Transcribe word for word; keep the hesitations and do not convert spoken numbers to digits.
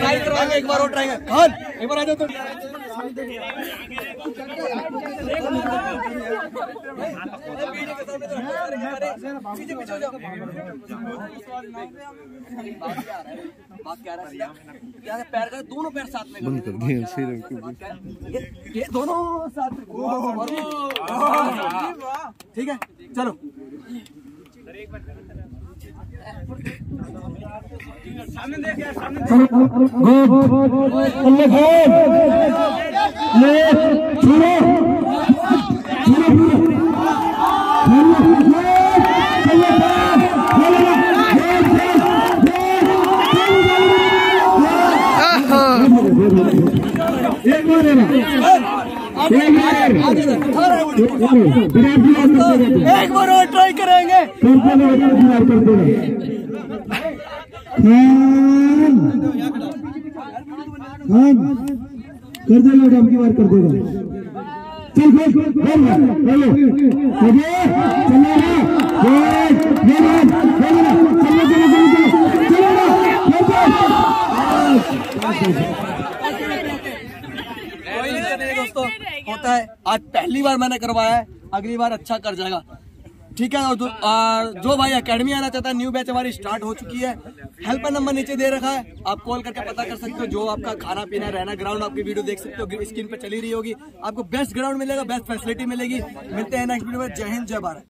Try करवाएंगे एक बार और ट्राई खान एक बार आ जाओ तुम। पैर का दोनों पैर साथ में ये दोनों साथ ठीक है चलो सामने देख यार सामने एक बार और ट्राई करेंगे कर देगा अब की बार कर देगा चल दोस्तों होता है आज पहली बार मैंने करवाया है अगली बार अच्छा कर जाएगा ठीक है। और जो, जो भाई एकेडमी आना चाहता है न्यू बैच हमारी स्टार्ट हो चुकी है हेल्पर नंबर नीचे दे रखा है आप कॉल करके पता कर सकते हो जो आपका खाना पीना रहना ग्राउंड आपकी वीडियो देख सकते हो स्क्रीन पे चली रही होगी आपको बेस्ट ग्राउंड मिलेगा बेस्ट फैसिलिटी मिलेगी। मिलते हैं नेक्स्ट वीडियो में। जय हिंद जय भारत।